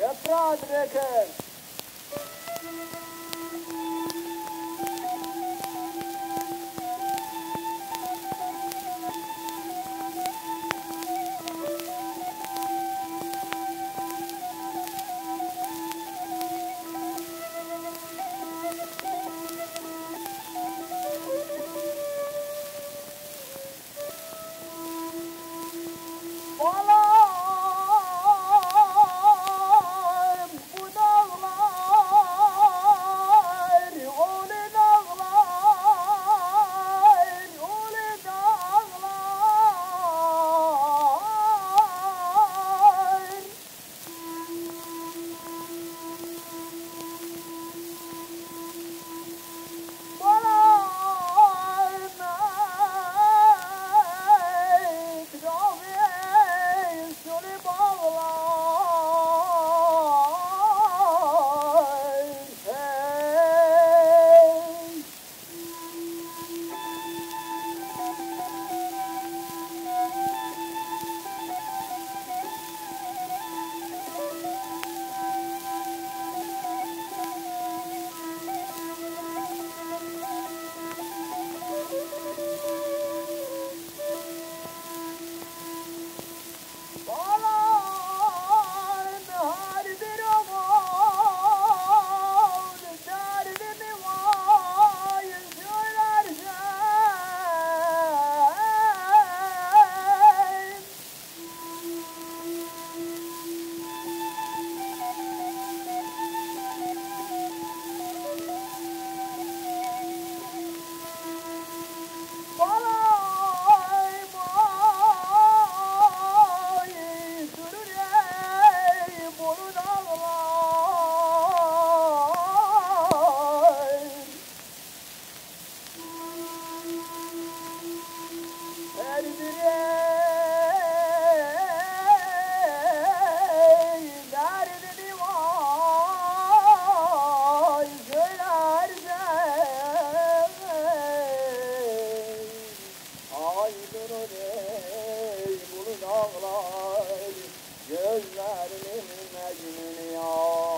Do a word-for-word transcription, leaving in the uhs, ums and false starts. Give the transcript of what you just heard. Yaprağı bırakın. Gözlerimin mecnun ya.